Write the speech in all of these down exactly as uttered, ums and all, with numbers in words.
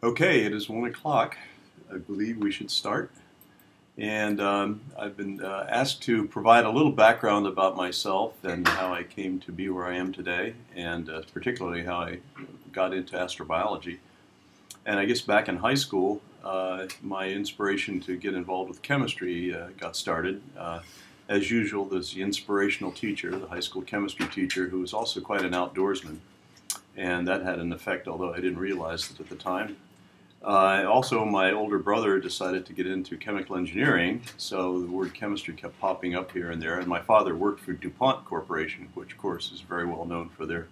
Okay, it is one o'clock. I believe we should start. And um, I've been uh, asked to provide a little background about myself and how I came to be where I am today, and uh, particularly how I got into astrobiology. And I guess back in high school, uh, my inspiration to get involved with chemistry uh, got started. Uh, as usual, there's the inspirational teacher, the high school chemistry teacher, who was also quite an outdoorsman. And that had an effect, although I didn't realize it at the time. Uh, also, my older brother decided to get into chemical engineering, so the word chemistry kept popping up here and there. And my father worked for DuPont Corporation, which, of course, is very well known for their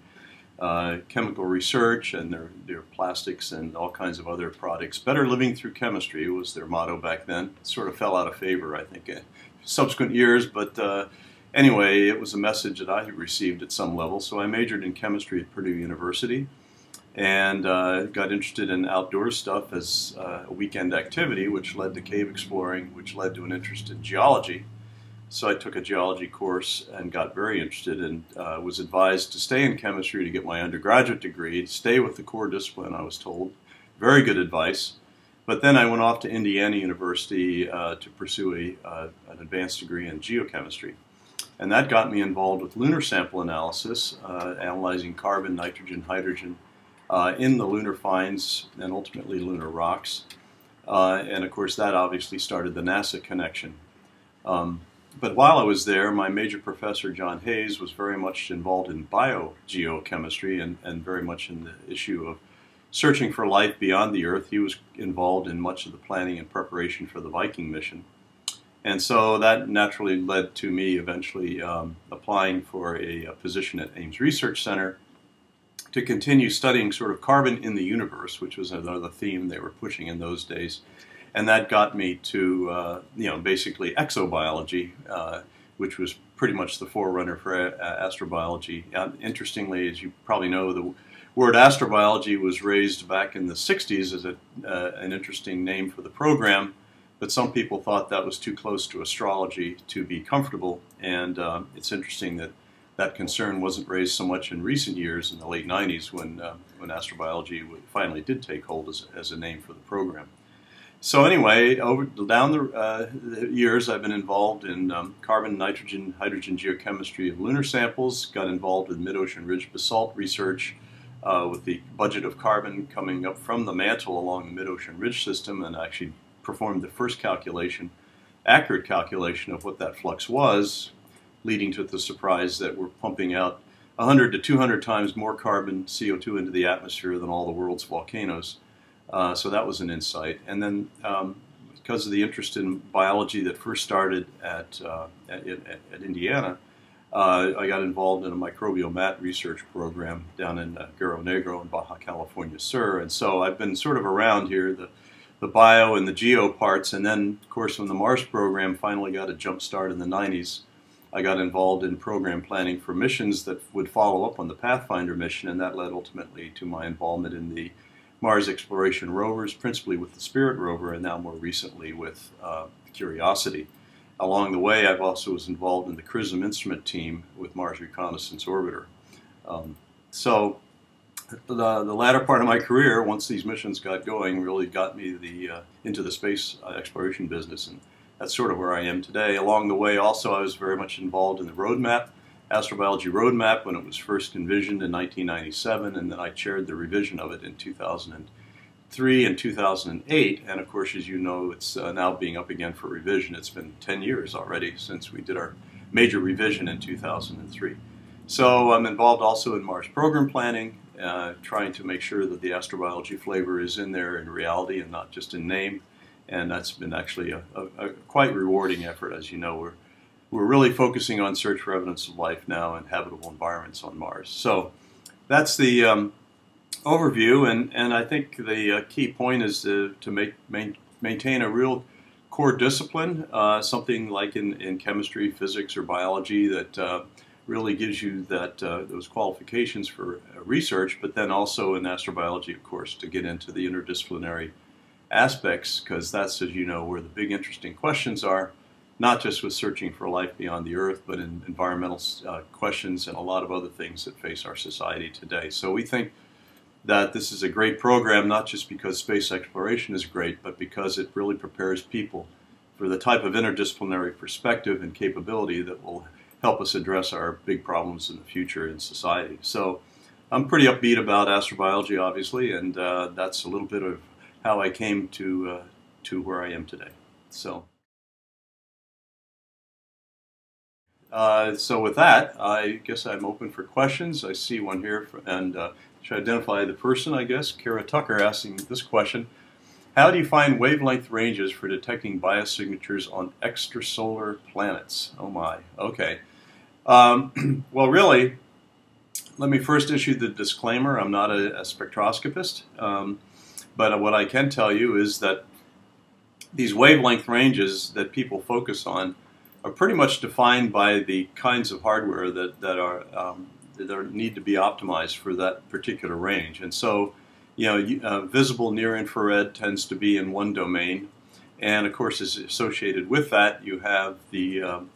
uh, chemical research and their, their plastics and all kinds of other products. Better living through chemistry was their motto back then. It sort of fell out of favor, I think, in subsequent years, but uh, anyway, it was a message that I received at some level. So I majored in chemistry at Purdue University. And uh, got interested in outdoor stuff as uh, a weekend activity, which led to cave exploring, which led to an interest in geology. So I took a geology course and got very interested, and uh, was advised to stay in chemistry to get my undergraduate degree, to stay with the core discipline, I was told. Very good advice. But then I went off to Indiana University uh, to pursue a, uh, an advanced degree in geochemistry. And that got me involved with lunar sample analysis, uh, analyzing carbon, nitrogen, hydrogen, Uh, in the lunar finds and ultimately lunar rocks. Uh, and of course that obviously started the NASA connection. Um, but while I was there, my major professor, John Hayes, was very much involved in biogeochemistry and, and very much in the issue of searching for life beyond the Earth. He was involved in much of the planning and preparation for the Viking mission. And so that naturally led to me eventually um, applying for a, a position at Ames Research Center to continue studying sort of carbon in the universe, which was another theme they were pushing in those days. And that got me to, uh, you know, basically exobiology, uh, which was pretty much the forerunner for uh, astrobiology. Uh, interestingly, as you probably know, the word astrobiology was raised back in the sixties as a, uh, an interesting name for the program, but some people thought that was too close to astrology to be comfortable, and uh, it's interesting that that concern wasn't raised so much in recent years, in the late nineties, when, uh, when astrobiology finally did take hold as, as a name for the program. So anyway, over down the, uh, the years, I've been involved in um, carbon, nitrogen, hydrogen geochemistry of lunar samples, got involved in mid-ocean ridge basalt research uh, with the budget of carbon coming up from the mantle along the mid-ocean ridge system, and actually performed the first calculation, accurate calculation of what that flux was, leading to the surprise that we're pumping out one hundred to two hundred times more carbon, C O two, into the atmosphere than all the world's volcanoes. Uh, so that was an insight. And then um, because of the interest in biology that first started at, uh, at, at, at Indiana, uh, I got involved in a microbial mat research program down in uh, Guerrero Negro in Baja California Sur. And so I've been sort of around here, the, the bio and the geo parts. And then, of course, when the Mars program finally got a jump start in the nineties, I got involved in program planning for missions that would follow up on the Pathfinder mission, and that led ultimately to my involvement in the Mars Exploration Rovers, principally with the Spirit rover, and now more recently with uh, Curiosity. Along the way, I've also was involved in the CRISM instrument team with Mars Reconnaissance Orbiter. Um, so the, the latter part of my career, once these missions got going, really got me the, uh, into the space exploration business. And, that's sort of where I am today. Along the way, also, I was very much involved in the roadmap, Astrobiology Roadmap, when it was first envisioned in nineteen ninety-seven, and then I chaired the revision of it in two thousand three and two thousand eight. And of course, as you know, it's uh, now being up again for revision. It's been ten years already since we did our major revision in two thousand three. So I'm involved also in Mars program planning, uh, trying to make sure that the astrobiology flavor is in there in reality and not just in name. And that's been actually a, a, a quite rewarding effort. As you know, we're, we're really focusing on search for evidence of life now and habitable environments on Mars. So that's the um, overview, and, and I think the uh, key point is to, to make, main, maintain a real core discipline, uh, something like in, in chemistry, physics, or biology that uh, really gives you that uh, those qualifications for research, but then also in astrobiology, of course, to get into the interdisciplinary aspects, because that's, as you know, where the big interesting questions are, not just with searching for life beyond the Earth, but in environmental uh, questions and a lot of other things that face our society today. So we think that this is a great program, not just because space exploration is great, but because it really prepares people for the type of interdisciplinary perspective and capability that will help us address our big problems in the future in society. So I'm pretty upbeat about astrobiology, obviously, and uh, that's a little bit of how I came to, uh, to where I am today. So, uh, so with that, I guess I'm open for questions. I see one here, for, and uh, should identify the person, I guess, Kara Tucker, asking this question. How do you find wavelength ranges for detecting biosignatures on extrasolar planets? Oh my, okay. Um, well, really, let me first issue the disclaimer. I'm not a, a spectroscopist, um, but what I can tell you is that these wavelength ranges that people focus on are pretty much defined by the kinds of hardware that, that are um, that are, need to be optimized for that particular range. And so, you know, uh, visible near-infrared tends to be in one domain, and of course, is associated with that, you have the, um,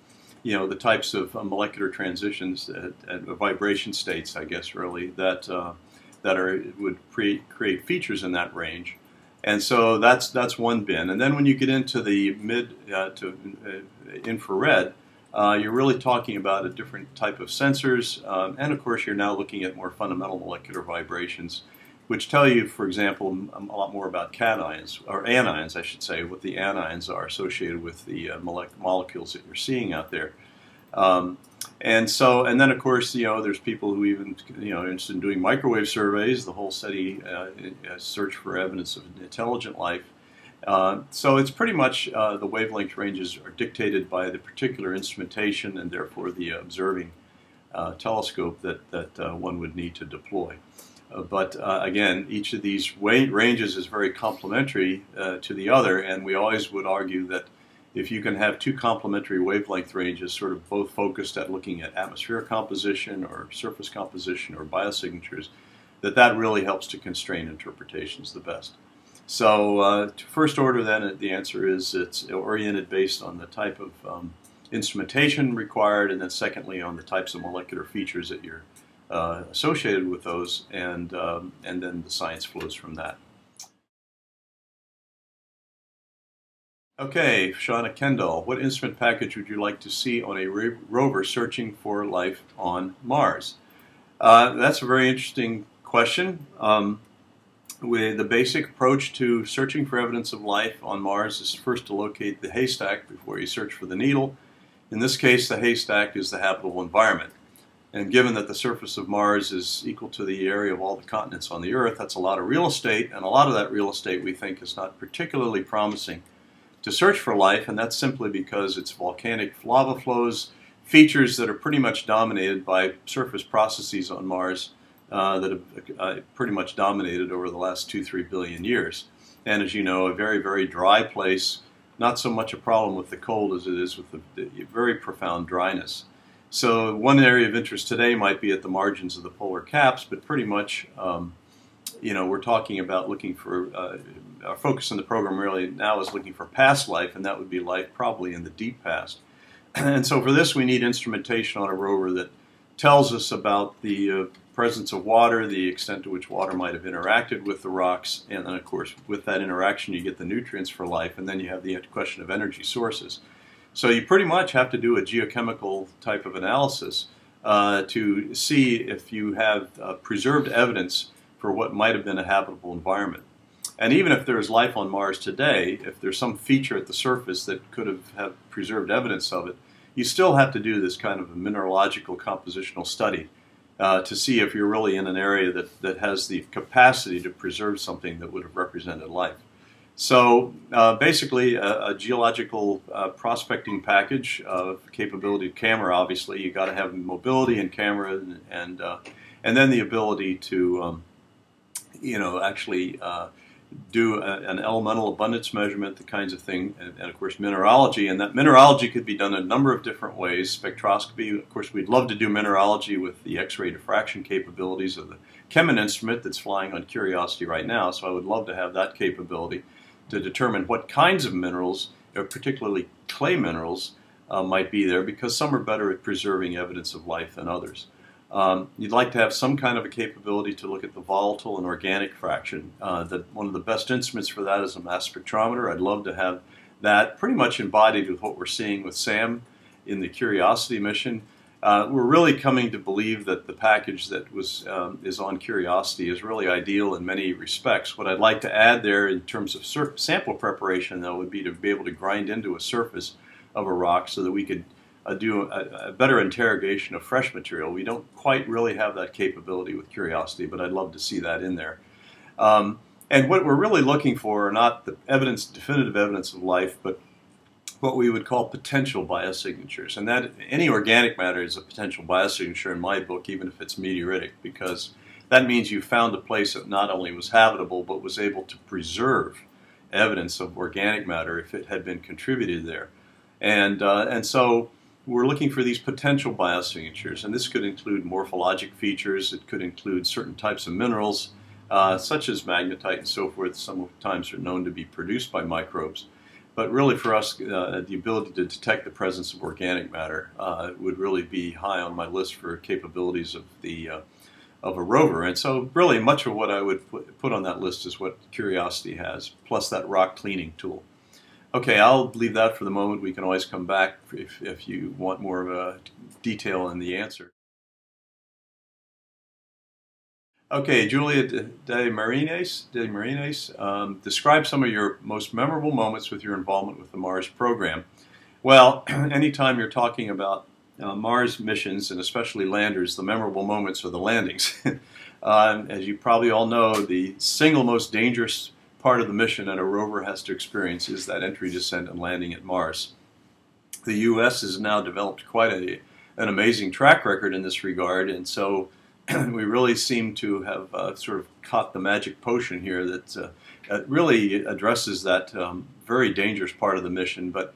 you know, the types of uh, molecular transitions and uh, vibration states, I guess, really that uh, that are would create create features in that range, and so that's that's one bin. And then when you get into the mid uh, to uh, infrared, uh, you're really talking about a different type of sensors, um, and of course, you're now looking at more fundamental molecular vibrations, which tell you, for example, a lot more about cations, or anions, I should say, what the anions are associated with the uh, molecules that you're seeing out there. Um, and so, and then of course, you know, there's people who even, you know, are interested in doing microwave surveys, the whole SETI uh, search for evidence of intelligent life. Uh, so it's pretty much uh, the wavelength ranges are dictated by the particular instrumentation and therefore the observing uh, telescope that, that uh, one would need to deploy. Uh, but uh, again, each of these ranges is very complementary uh, to the other, and we always would argue that if you can have two complementary wavelength ranges sort of both focused at looking at atmospheric composition or surface composition or biosignatures, that that really helps to constrain interpretations the best. So uh, to first order then, the answer is it's oriented based on the type of um, instrumentation required, and then secondly on the types of molecular features that you're Uh, associated with those, and um, and then the science flows from that. Okay, Shauna Kendall, what instrument package would you like to see on a rover searching for life on Mars? Uh, that's a very interesting question. Um, with the basic approach to searching for evidence of life on Mars is first to locate the haystack before you search for the needle. In this case, the haystack is the habitable environment. And given that the surface of Mars is equal to the area of all the continents on the Earth, that's a lot of real estate, and a lot of that real estate we think is not particularly promising to search for life, and that's simply because it's volcanic lava flows, features that are pretty much dominated by surface processes on Mars uh, that have uh, pretty much dominated over the last two, three billion years. And as you know, a very, very dry place, not so much a problem with the cold as it is with the, the very profound dryness. So one area of interest today might be at the margins of the polar caps, but pretty much, um, you know, we're talking about looking for, uh, our focus in the program really now is looking for past life, and that would be life probably in the deep past. And so for this, we need instrumentation on a rover that tells us about the uh, presence of water, the extent to which water might have interacted with the rocks, and then of course with that interaction you get the nutrients for life, and then you have the question of energy sources. So you pretty much have to do a geochemical type of analysis uh, to see if you have uh, preserved evidence for what might have been a habitable environment. And even if there is life on Mars today, if there's some feature at the surface that could have, have preserved evidence of it, you still have to do this kind of a mineralogical compositional study uh, to see if you're really in an area that, that has the capacity to preserve something that would have represented life. So uh, basically a, a geological uh, prospecting package of capability camera, obviously. You've got to have mobility and camera and, and, uh, and then the ability to, um, you know, actually uh, do a, an elemental abundance measurement, the kinds of thing, and, and of course mineralogy. And that mineralogy could be done a number of different ways. Spectroscopy, of course, we'd love to do mineralogy with the X-ray diffraction capabilities of the Chemin instrument that's flying on Curiosity right now, so I would love to have that capability to determine what kinds of minerals, or particularly clay minerals, uh, might be there, because some are better at preserving evidence of life than others. Um, you'd like to have some kind of a capability to look at the volatile and organic fraction. Uh, that one of the best instruments for that is a mass spectrometer. I'd love to have that pretty much embodied with what we're seeing with SAM in the Curiosity mission. Uh, we're really coming to believe that the package that was um, is on Curiosity is really ideal in many respects. What I'd like to add there in terms of sur sample preparation, though, would be to be able to grind into a surface of a rock so that we could uh, do a, a better interrogation of fresh material. We don't quite really have that capability with Curiosity, but I'd love to see that in there. Um, and what we're really looking for are not the evidence, definitive evidence of life, but what we would call potential biosignatures. And that any organic matter is a potential biosignature in my book, even if it's meteoritic, because that means you found a place that not only was habitable, but was able to preserve evidence of organic matter if it had been contributed there. And, uh, and so we're looking for these potential biosignatures, and this could include morphologic features, it could include certain types of minerals, uh, such as magnetite and so forth, sometimes are known to be produced by microbes. But really for us, uh, the ability to detect the presence of organic matter uh, would really be high on my list for capabilities of, the, uh, of a rover. And so really much of what I would put on that list is what Curiosity has, plus that rock cleaning tool. Okay, I'll leave that for the moment. We can always come back if, if you want more of a detail in the answer. Okay, Julia DeMarines, DeMarines um, describe some of your most memorable moments with your involvement with the Mars program. Well, anytime you're talking about uh, Mars missions, and especially landers, the memorable moments are the landings. uh, as you probably all know, the single most dangerous part of the mission that a rover has to experience is that entry, descent, and landing at Mars. The U S has now developed quite a, an amazing track record in this regard, and so we really seem to have uh, sort of caught the magic potion here that, uh, that really addresses that um, very dangerous part of the mission. But,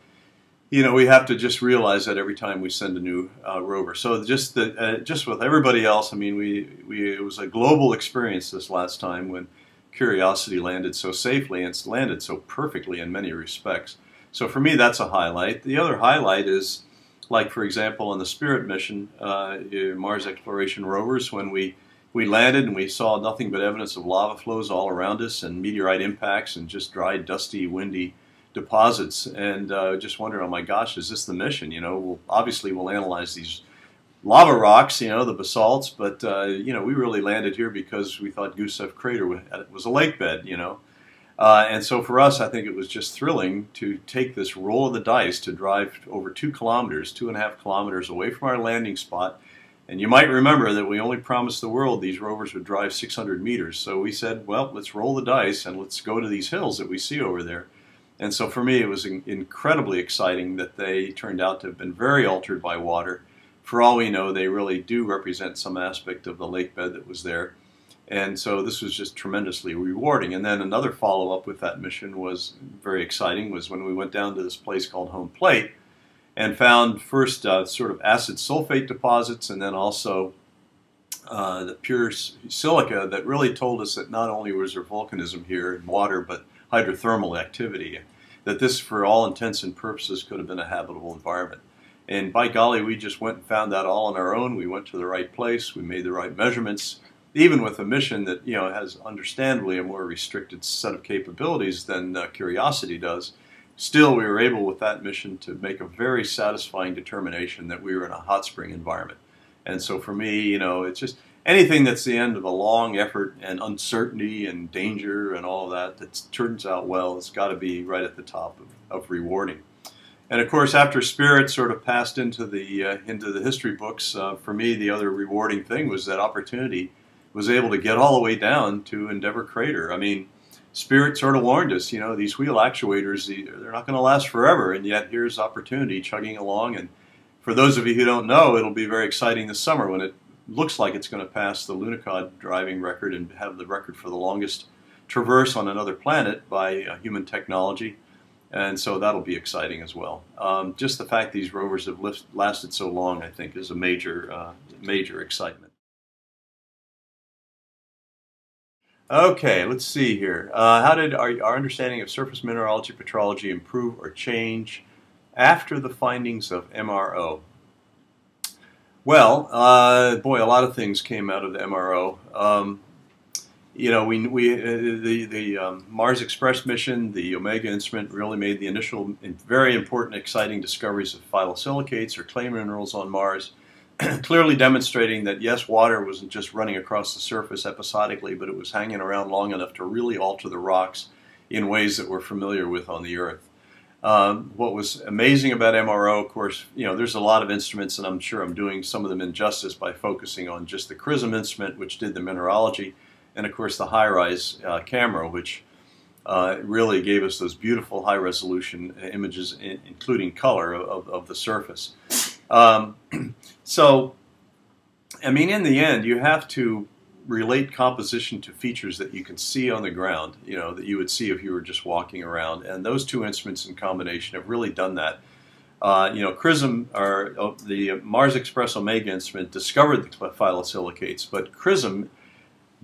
you know, we have to just realize that every time we send a new uh, rover. So just the, uh, just with everybody else, I mean, we, we it was a global experience this last time when Curiosity landed so safely and it's landed so perfectly in many respects. So for me, that's a highlight. The other highlight is, like, for example, on the Spirit mission, uh, Mars Exploration Rovers, when we, we landed and we saw nothing but evidence of lava flows all around us and meteorite impacts and just dry, dusty, windy deposits. And uh, just wondered, oh my gosh, is this the mission? You know, we'll, obviously we'll analyze these lava rocks, you know, the basalts, but, uh, you know, we really landed here because we thought Gusev Crater was a lake bed, you know. Uh, and so for us, I think it was just thrilling to take this roll of the dice to drive over two kilometers, two and a half kilometers away from our landing spot. And you might remember that we only promised the world these rovers would drive six hundred meters. So we said, well, let's roll the dice and let's go to these hills that we see over there. And so for me, it was in- incredibly exciting that they turned out to have been very altered by water. For all we know, they really do represent some aspect of the lake bed that was there. And so this was just tremendously rewarding. And then another follow-up with that mission was very exciting, was when we went down to this place called Home Plate and found first uh, sort of acid sulfate deposits and then also uh, the pure silica that really told us that not only was there volcanism here and water, but hydrothermal activity, that this for all intents and purposes could have been a habitable environment. And by golly, we just went and found that all on our own. We went to the right place, we made the right measurements, even with a mission that, you know, has understandably a more restricted set of capabilities than uh, Curiosity does. Still, we were able with that mission to make a very satisfying determination that we were in a hot spring environment. And so for me, you know, it's just anything that's the end of a long effort and uncertainty and danger and all that that turns out well, it's got to be right at the top of, of rewarding. And of course, after Spirit sort of passed into the, uh, into the history books, uh, for me, the other rewarding thing was that Opportunity was able to get all the way down to Endeavour Crater. I mean, Spirit sort of warned us, you know, these wheel actuators, they're not going to last forever, and yet here's Opportunity chugging along. And for those of you who don't know, it'll be very exciting this summer when it looks like it's going to pass the Lunokhod driving record and have the record for the longest traverse on another planet by uh, human technology. And so that'll be exciting as well. Um, just the fact these rovers have lived, lasted so long, I think, is a major, uh, major excitement. Okay, let's see here. Uh, how did our, our understanding of surface mineralogy petrology improve or change after the findings of M R O? Well, uh, boy, a lot of things came out of the M R O. Um, you know, we, we uh, the, the um, Mars Express mission, the Omega instrument, really made the initial very important, exciting discoveries of phyllosilicates or clay minerals on Mars, clearly demonstrating that, yes, water wasn't just running across the surface episodically, but it was hanging around long enough to really alter the rocks in ways that we're familiar with on the Earth. Um, what was amazing about M R O, of course, you know, there's a lot of instruments, and I'm sure I'm doing some of them injustice by focusing on just the CRISM instrument, which did the mineralogy, and of course the HiRISE uh, camera, which uh, really gave us those beautiful high-resolution images, in, including color of, of the surface. Um, so, I mean, in the end, you have to relate composition to features that you can see on the ground, you know, that you would see if you were just walking around. And those two instruments in combination have really done that. Uh, you know, CRISM, or uh, the Mars Express Omega instrument, discovered the phyllosilicates, but CRISM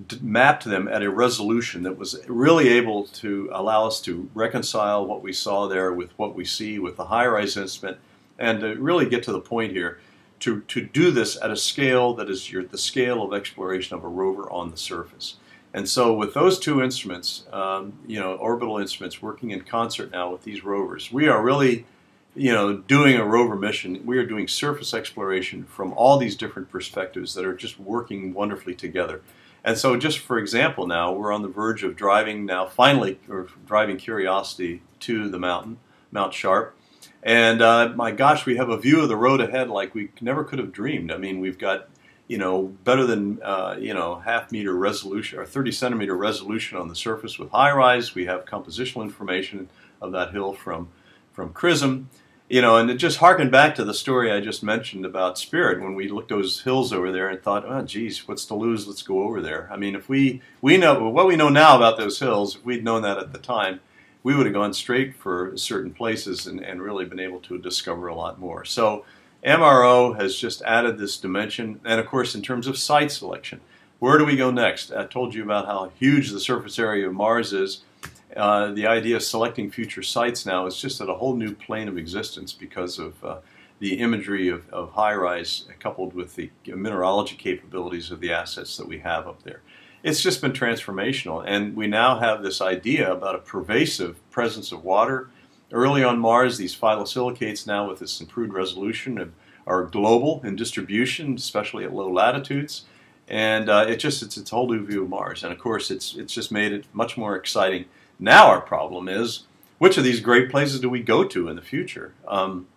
d mapped them at a resolution that was really able to allow us to reconcile what we saw there with what we see with the HiRISE instrument, and to really get to the point here, To, to do this at a scale that is your, the scale of exploration of a rover on the surface. And so with those two instruments, um, you know, orbital instruments working in concert now with these rovers, we are really, you know, doing a rover mission. We are doing surface exploration from all these different perspectives that are just working wonderfully together. And so just for example now, we're on the verge of driving now, finally, or driving Curiosity to the mountain, Mount Sharp. And uh, my gosh, we have a view of the road ahead like we never could have dreamed. I mean, we've got, you know, better than, uh, you know, half meter resolution or thirty centimeter resolution on the surface with HiRISE. We have compositional information of that hill from, from CRISM. You know, and it just harkened back to the story I just mentioned about Spirit, when we looked at those hills over there and thought, oh, geez, what's to lose? Let's go over there. I mean, if we, we know what we know now about those hills, if we'd known that at the time, we would have gone straight for certain places and, and really been able to discover a lot more. So M R O has just added this dimension. And of course, in terms of site selection, where do we go next? I told you about how huge the surface area of Mars is. Uh, the idea of selecting future sites now is just at a whole new plane of existence because of uh, the imagery of, of HiRISE coupled with the mineralogy capabilities of the assets that we have up there. It's just been transformational, and we now have this idea about a pervasive presence of water. Early on Mars, these phyllosilicates now with this improved resolution are global in distribution, especially at low latitudes, and uh, it just, it's it's a whole new view of Mars, and of course it's, it's just made it much more exciting. Now our problem is, which of these great places do we go to in the future? Um,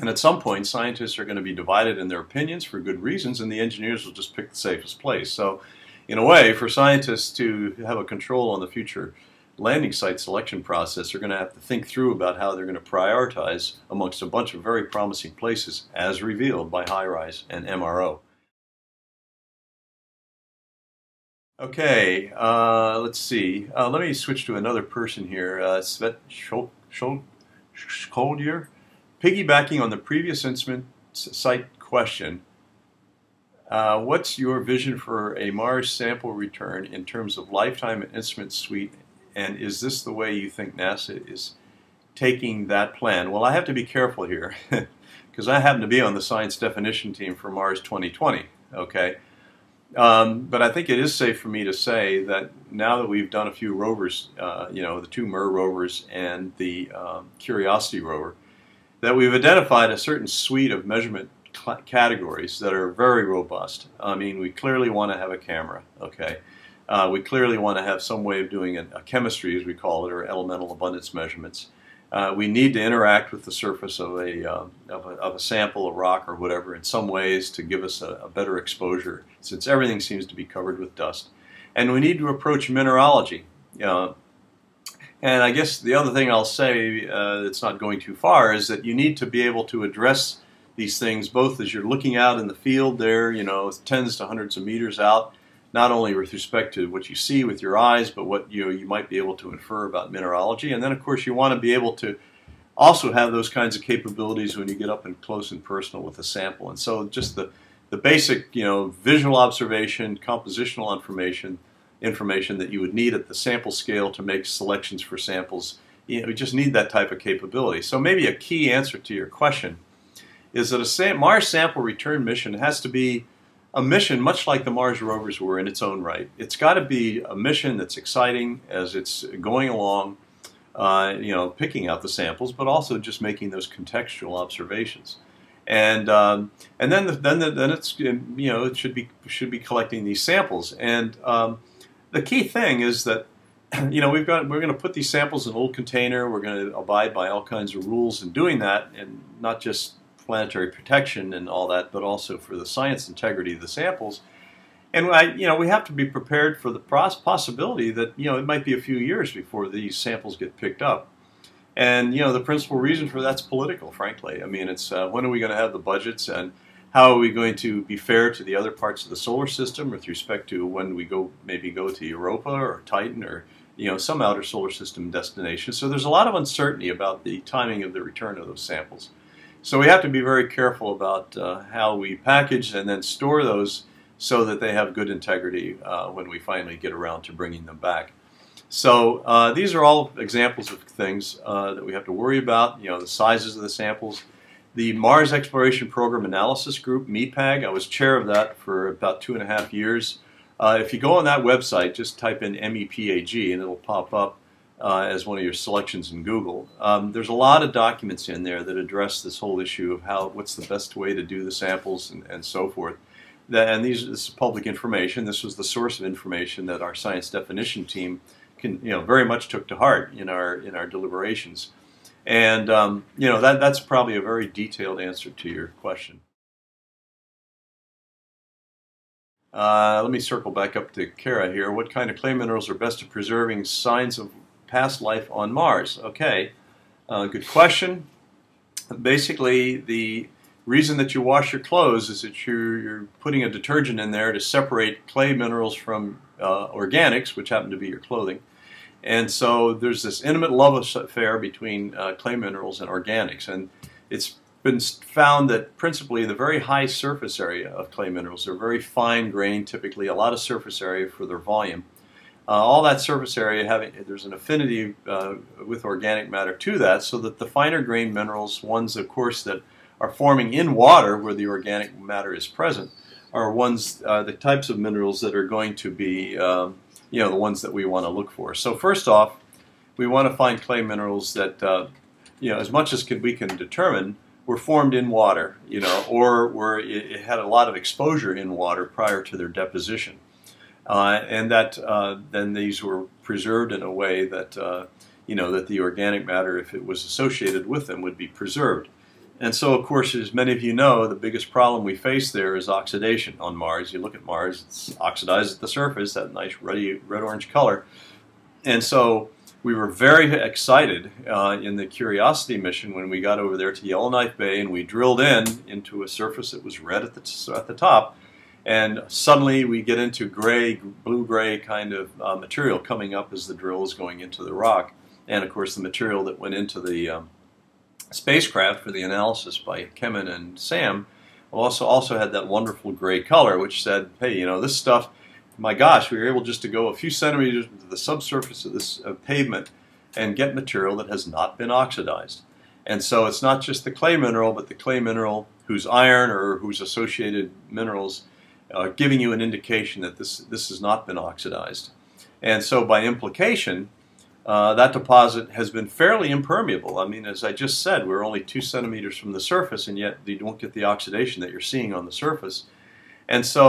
and at some point, scientists are going to be divided in their opinions for good reasons, and the engineers will just pick the safest place. So, in a way, for scientists to have a control on the future landing site selection process, they're going to have to think through about how they're going to prioritize amongst a bunch of very promising places, as revealed by HiRISE and M R O. Okay, uh, let's see. Uh, let me switch to another person here, uh, Svet Skoldier. Piggybacking on the previous instrument site question, Uh, what's your vision for a Mars sample return in terms of lifetime and instrument suite, and is this the way you think NASA is taking that plan? Well, I have to be careful here because I happen to be on the science definition team for Mars twenty twenty, okay? Um, but I think it is safe for me to say that now that we've done a few rovers, uh, you know, the two M E R rovers and the um, Curiosity rover, that we've identified a certain suite of measurement categories that are very robust. I mean, we clearly want to have a camera, okay? Uh, we clearly want to have some way of doing a, a chemistry, as we call it, or elemental abundance measurements. Uh, we need to interact with the surface of a, uh, of a, of a sample, a rock, or whatever, in some ways to give us a, a better exposure, since everything seems to be covered with dust. And we need to approach mineralogy. Uh, and I guess the other thing I'll say uh, that's not going too far is that you need to be able to address these things, both as you're looking out in the field there, you know, tens to hundreds of meters out, not only with respect to what you see with your eyes, but what you know, you might be able to infer about mineralogy. And then, of course, you want to be able to also have those kinds of capabilities when you get up and close and personal with a sample. And so just the, the basic, you know, visual observation, compositional information, information that you would need at the sample scale to make selections for samples, you know, you just need that type of capability. So maybe a key answer to your question is that a Mars sample return mission has to be a mission much like the Mars rovers were in its own right. It's got to be a mission that's exciting as it's going along, uh, you know, picking out the samples, but also just making those contextual observations. And um, and then the, then the, then it's you know it should be should be collecting these samples. And um, the key thing is that, you know, we've got we're going to put these samples in a little container. We're going to abide by all kinds of rules in doing that, and not just planetary protection and all that, but also for the science integrity of the samples. And I, you know, we have to be prepared for the possibility that, you know, it might be a few years before these samples get picked up. And, you know, the principal reason for that's political, frankly. I mean, it's uh, when are we going to have the budgets, and how are we going to be fair to the other parts of the solar system with respect to when we go, maybe go to Europa or Titan or, you know, some outer solar system destination. So there's a lot of uncertainty about the timing of the return of those samples. So we have to be very careful about uh, how we package and then store those so that they have good integrity uh, when we finally get around to bringing them back. So uh, these are all examples of things uh, that we have to worry about, you know, the sizes of the samples. The Mars Exploration Program Analysis Group, MEPAG, I was chair of that for about two and a half years. Uh, if you go on that website, just type in MEPAG and it'll pop up uh, as one of your selections in Google. Um, there's a lot of documents in there that address this whole issue of how, what's the best way to do the samples and, and so forth. That, and these, this is public information. This was the source of information that our science definition team Can, you know, very much took to heart in our in our deliberations, and um, you know that that's probably a very detailed answer to your question. Uh, let me circle back up to Kara here. What kind of clay minerals are best at preserving signs of past life on Mars? Okay, uh, good question. Basically, the reason that you wash your clothes is that you're, you're putting a detergent in there to separate clay minerals from Uh, organics, which happen to be your clothing. And so there's this intimate love affair between uh, clay minerals and organics, and it's been found that principally the very high surface area of clay minerals are very fine grained, typically a lot of surface area for their volume. Uh, all that surface area, having there's an affinity uh, with organic matter to that, so that the finer grained minerals, ones of course that are forming in water where the organic matter is present, are ones, uh, the types of minerals that are going to be, um, you know, the ones that we want to look for. So first off, we want to find clay minerals that, uh, you know, as much as can, we can determine, were formed in water, you know, or were it, it had a lot of exposure in water prior to their deposition, uh, and that uh, then these were preserved in a way that, uh, you know, that the organic matter, if it was associated with them, would be preserved. And so, of course, as many of you know, the biggest problem we face there is oxidation on Mars. You look at Mars, it's oxidized at the surface, that nice ruddy, red-orange color. And so we were very excited uh, in the Curiosity mission when we got over there to Yellowknife Bay, and we drilled in into a surface that was red at the, at the top, and suddenly we get into gray, blue-gray kind of uh, material coming up as the drill is going into the rock. And, of course, the material that went into the um, spacecraft for the analysis by Chemin and SAM also also had that wonderful gray color, which said, hey, you know, this stuff, my gosh, we were able just to go a few centimeters to the subsurface of this uh, pavement and get material that has not been oxidized. And so it's not just the clay mineral, but the clay mineral whose iron or whose associated minerals are giving you an indication that this, this has not been oxidized. And so by implication, Uh, that deposit has been fairly impermeable. I mean, as I just said, we're only two centimeters from the surface, and yet you don't get the oxidation that you're seeing on the surface. And so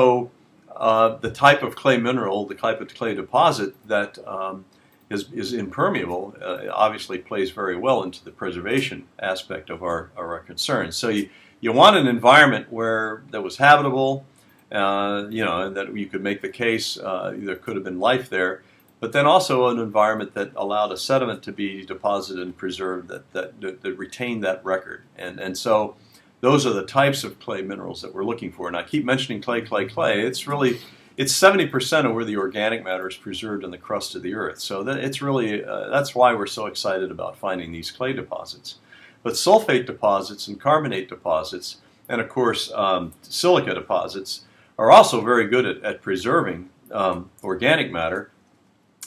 uh, the type of clay mineral, the type of clay deposit that um, is, is impermeable uh, obviously plays very well into the preservation aspect of our, of our concerns. So you, you want an environment where that was habitable, uh, you know, and that you could make the case uh, there could have been life there, but then also an environment that allowed a sediment to be deposited and preserved that, that, that, that retained that record. And, and so those are the types of clay minerals that we're looking for. And I keep mentioning clay, clay, clay. It's really, it's seventy percent of where the organic matter is preserved in the crust of the Earth. So that, it's really, uh, that's why we're so excited about finding these clay deposits. But sulfate deposits and carbonate deposits, and of course um, silica deposits, are also very good at, at preserving um, organic matter.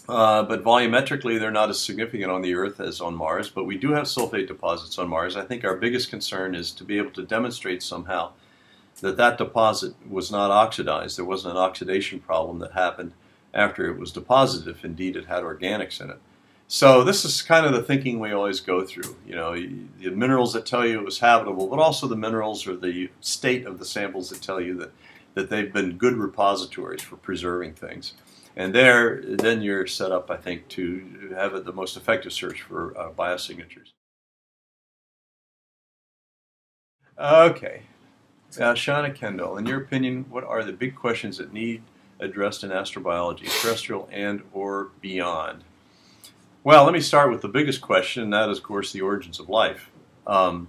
Uh, but volumetrically, they're not as significant on the Earth as on Mars, but we do have sulfate deposits on Mars. I think our biggest concern is to be able to demonstrate somehow that that deposit was not oxidized. There wasn't an oxidation problem that happened after it was deposited, if indeed it had organics in it. So this is kind of the thinking we always go through. You know, the minerals that tell you it was habitable, but also the minerals or the state of the samples that tell you that, that they've been good repositories for preserving things. And there, then you're set up, I think, to have a, the most effective search for uh, biosignatures. Okay. Uh, Shauna Kendall, in your opinion, what are the big questions that need addressed in astrobiology, terrestrial and or beyond? Well, let me start with the biggest question, and that is, of course, the origins of life. Um,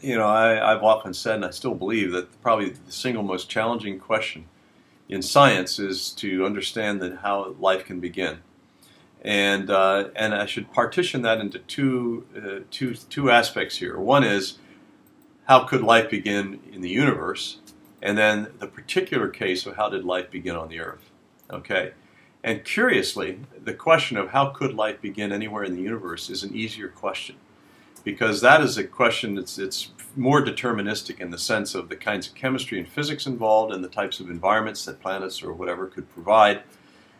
you know, I, I've often said, and I still believe, that probably the single most challenging question in science is to understand that how life can begin, and uh, and I should partition that into two uh, two two aspects here. One is how could life begin in the universe, and then the particular case of how did life begin on the Earth. Okay, and curiously, the question of how could life begin anywhere in the universe is an easier question, because that is a question that's it's more deterministic in the sense of the kinds of chemistry and physics involved and the types of environments that planets or whatever could provide.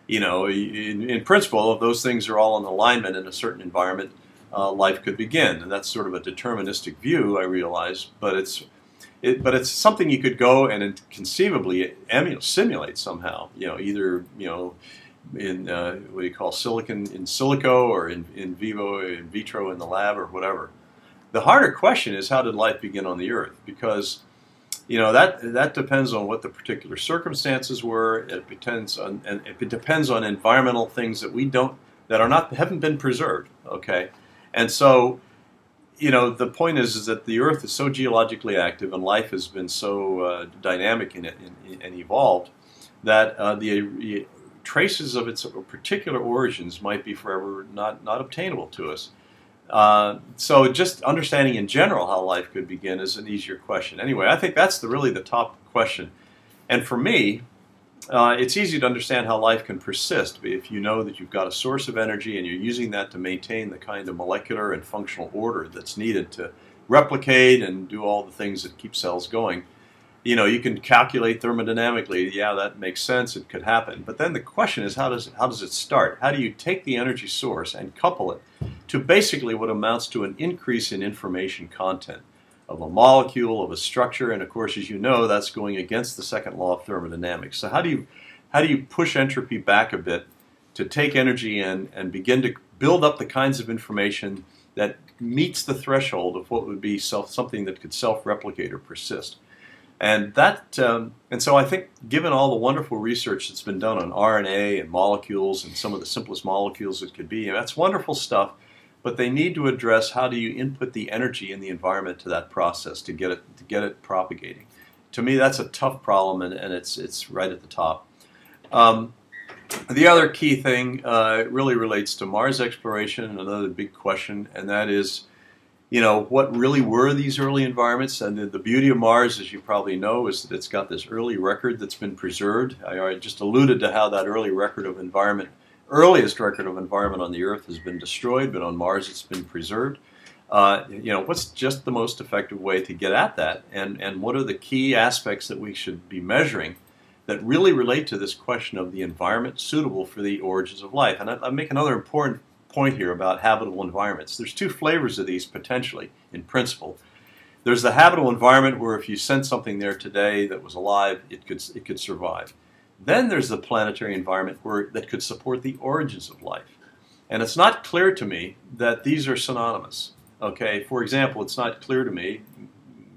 You know, in, in principle, if those things are all in alignment in a certain environment, uh, life could begin. And that's sort of a deterministic view, I realize, but it's, it, but it's something you could go and conceivably emulate, simulate somehow. You know, either, you know, in uh, what do you call silicon in silico or in, in vivo, in vitro in the lab or whatever. The harder question is how did life begin on the Earth, because you know that that depends on what the particular circumstances were. It depends on and it depends on environmental things that we don't that are not haven't been preserved. Okay, and so you know the point is is that the Earth is so geologically active and life has been so uh, dynamic and, and, and evolved that uh, the, the traces of its particular origins might be forever not not obtainable to us. Uh, so just understanding in general how life could begin is an easier question. Anyway, I think that's the, really the top question. And for me, uh, it's easy to understand how life can persist if you know that you've got a source of energy and you're using that to maintain the kind of molecular and functional order that's needed to replicate and do all the things that keep cells going. You know, you can calculate thermodynamically, yeah, that makes sense, it could happen. But then the question is, how does it, how does it start? How do you take the energy source and couple it to basically what amounts to an increase in information content of a molecule, of a structure, and of course, as you know, that's going against the second law of thermodynamics. So how do you, how do you push entropy back a bit to take energy in and begin to build up the kinds of information that meets the threshold of what would be self, something that could self-replicate or persist? And that, um, and so I think, given all the wonderful research that's been done on R N A and molecules and some of the simplest molecules it could be, and that's wonderful stuff. But they need to address how do you input the energy in the environment to that process to get it to get it propagating. To me, that's a tough problem, and, and it's it's right at the top. Um, the other key thing uh, really relates to Mars exploration, another big question, and that is, you know, what really were these early environments? And the, the beauty of Mars, as you probably know, is that it's got this early record that's been preserved. I, I just alluded to how that early record of environment, earliest record of environment on the Earth has been destroyed, but on Mars it's been preserved. Uh, you know, what's just the most effective way to get at that? And, and what are the key aspects that we should be measuring that really relate to this question of the environment suitable for the origins of life? And I, I make another important point here about habitable environments. There's two flavors of these potentially, in principle. There's the habitable environment where if you sent something there today that was alive, it could, it could survive. Then there's the planetary environment where, that could support the origins of life. And it's not clear to me that these are synonymous. Okay, for example, it's not clear to me,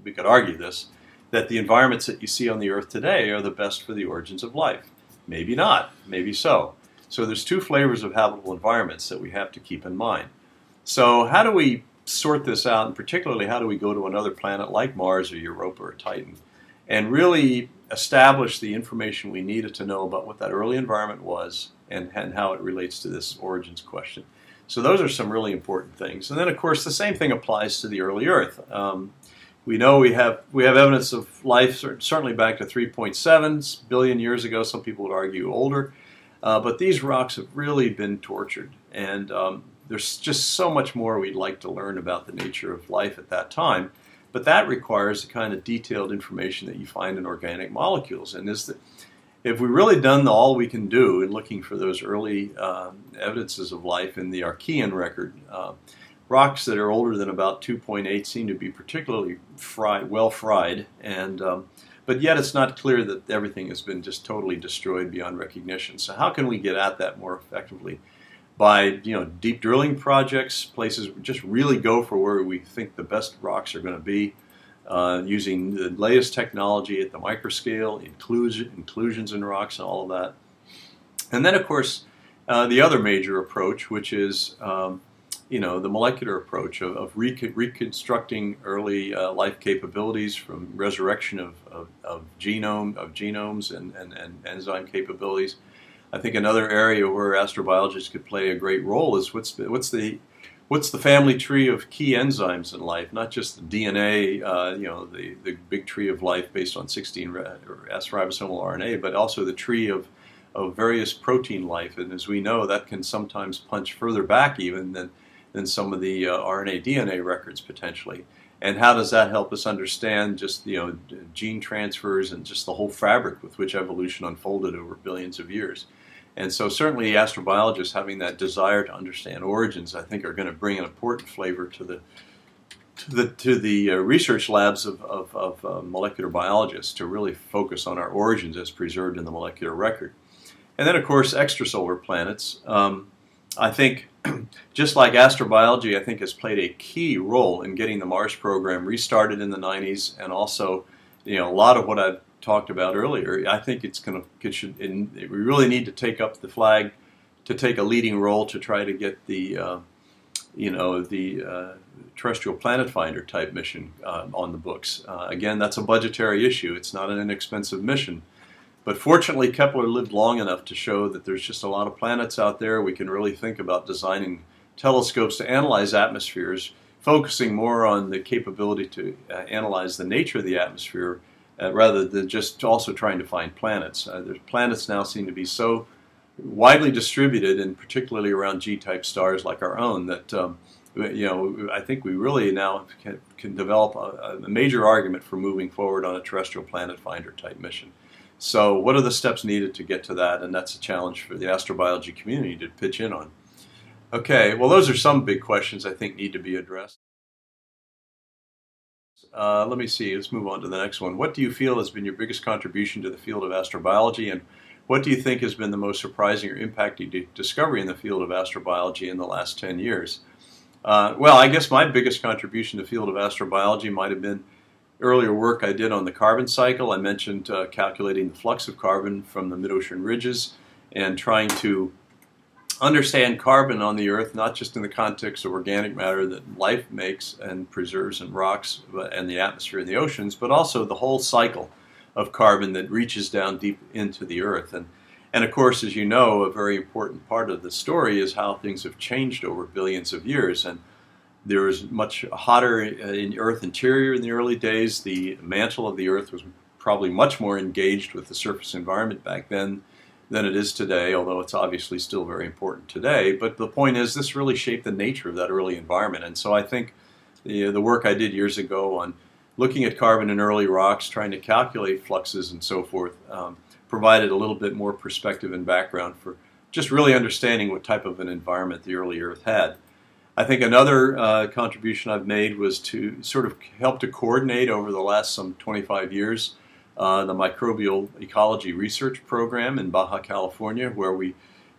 we could argue this, that the environments that you see on the Earth today are the best for the origins of life. Maybe not, maybe so. So there's two flavors of habitable environments that we have to keep in mind. So how do we sort this out, and particularly how do we go to another planet like Mars or Europa or Titan and really establish the information we needed to know about what that early environment was and, and how it relates to this origins question? So those are some really important things. And then, of course, the same thing applies to the early Earth. Um, we know we have, we have evidence of life, certainly back to three point seven billion years ago. Some people would argue older. Uh, but these rocks have really been tortured, and um, there's just so much more we'd like to learn about the nature of life at that time. But that requires the kind of detailed information that you find in organic molecules. And is that if we've really done the, all we can do in looking for those early um, evidences of life in the Archean record, uh, rocks that are older than about two point eight seem to be particularly fried, well fried, and um, but yet it's not clear that everything has been just totally destroyed beyond recognition. So how can we get at that more effectively? By, you know, deep drilling projects, places just really go for where we think the best rocks are going to be, uh, using the latest technology at the microscale, inclusion, inclusions in rocks and all of that. And then, of course, uh, the other major approach, which is, um, you know, the molecular approach of, of rec reconstructing early uh, life capabilities from resurrection of, of, of, genome, of genomes and, and, and enzyme capabilities. I think another area where astrobiologists could play a great role is what's what's the what's the family tree of key enzymes in life, not just the D N A, uh, you know, the the big tree of life based on sixteen ribosomal R N A, but also the tree of of various protein life. And as we know, that can sometimes punch further back even than than some of the uh, R N A D N A records potentially. And how does that help us understand just, you know, gene transfers and just the whole fabric with which evolution unfolded over billions of years? And so certainly astrobiologists having that desire to understand origins, I think, are going to bring an important flavor to the to the, to the uh, research labs of, of, of uh, molecular biologists to really focus on our origins as preserved in the molecular record. And then, of course, extrasolar planets. Um, I think just like astrobiology, I think, has played a key role in getting the Mars program restarted in the nineties, and also, you know, a lot of what I've talked about earlier. I think it's going to, it should, and we really need to take up the flag, to take a leading role to try to get the, uh, you know, the uh, terrestrial planet finder type mission uh, on the books. Uh, again, that's a budgetary issue. It's not an inexpensive mission. But fortunately, Kepler lived long enough to show that there's just a lot of planets out there. We can really think about designing telescopes to analyze atmospheres, focusing more on the capability to uh, analyze the nature of the atmosphere uh, rather than just also trying to find planets. Uh, there's planets now seem to be so widely distributed, and particularly around G type stars like our own, that um, you know, I think we really now can, can develop a, a major argument for moving forward on a terrestrial planet finder type mission. So what are the steps needed to get to that? And that's a challenge for the astrobiology community to pitch in on. Okay, well, those are some big questions I think need to be addressed. Uh, let me see, let's move on to the next one. What do you feel has been your biggest contribution to the field of astrobiology, and what do you think has been the most surprising or impacting discovery in the field of astrobiology in the last ten years? Uh, well, I guess my biggest contribution to the field of astrobiology might have been earlier work I did on the carbon cycle. I mentioned uh, calculating the flux of carbon from the mid-ocean ridges and trying to understand carbon on the Earth, not just in the context of organic matter that life makes and preserves in rocks and the atmosphere and the oceans, but also the whole cycle of carbon that reaches down deep into the Earth. And, and of course, as you know, a very important part of the story is how things have changed over billions of years. And there was much hotter in Earth interior in the early days. The mantle of the Earth was probably much more engaged with the surface environment back then than it is today, although it's obviously still very important today. But the point is, this really shaped the nature of that early environment. And so I think the, the work I did years ago on looking at carbon in early rocks, trying to calculate fluxes and so forth, um, provided a little bit more perspective and background for just really understanding what type of an environment the early Earth had. I think another uh, contribution I've made was to sort of help to coordinate over the last some twenty-five years uh, the microbial ecology research program in Baja California, where we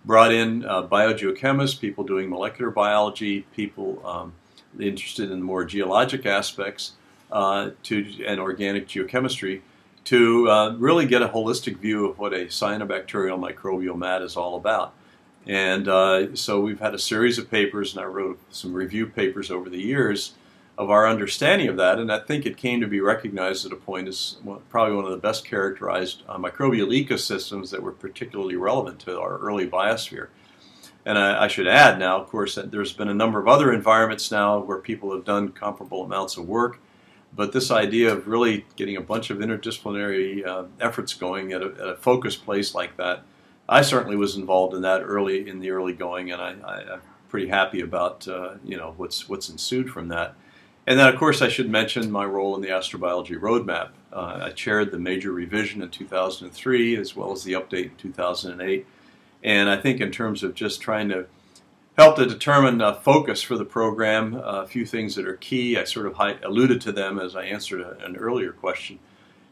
brought in uh, biogeochemists, people doing molecular biology, people um, interested in more geologic aspects uh, to, and organic geochemistry to uh, really get a holistic view of what a cyanobacterial microbial mat is all about. And uh, so we've had a series of papers, and I wrote some review papers over the years of our understanding of that, and I think it came to be recognized at a point as probably one of the best characterized uh, microbial ecosystems that were particularly relevant to our early biosphere. And I, I should add now, of course, that there's been a number of other environments now where people have done comparable amounts of work, but this idea of really getting a bunch of interdisciplinary uh, efforts going at a, at a focused place like that I certainly was involved in that early in the early going, and I, I, I'm pretty happy about uh, you know what's what's ensued from that. And then, of course, I should mention my role in the Astrobiology Roadmap. Uh, I chaired the major revision in two thousand three, as well as the update in two thousand eight. And I think in terms of just trying to help to determine uh, focus for the program, uh, a few things that are key, I sort of hi- alluded to them as I answered a, an earlier question,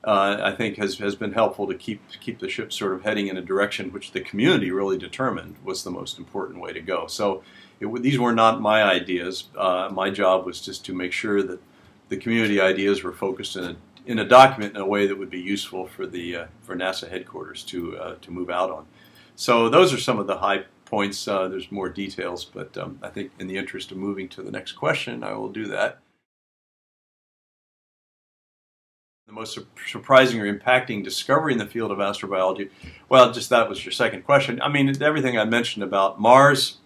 uh, I think has, has been helpful to keep, keep the ship sort of heading in a direction which the community really determined was the most important way to go. So It, these were not my ideas. Uh, my job was just to make sure that the community ideas were focused in a, in a document in a way that would be useful for the uh, for NASA headquarters to uh, to move out on. So those are some of the high points. Uh, there's more details, but um, I think in the interest of moving to the next question, I will do that. The most su- surprising or impacting discovery in the field of astrobiology. Well, just that was your second question. I mean, everything I mentioned about Mars.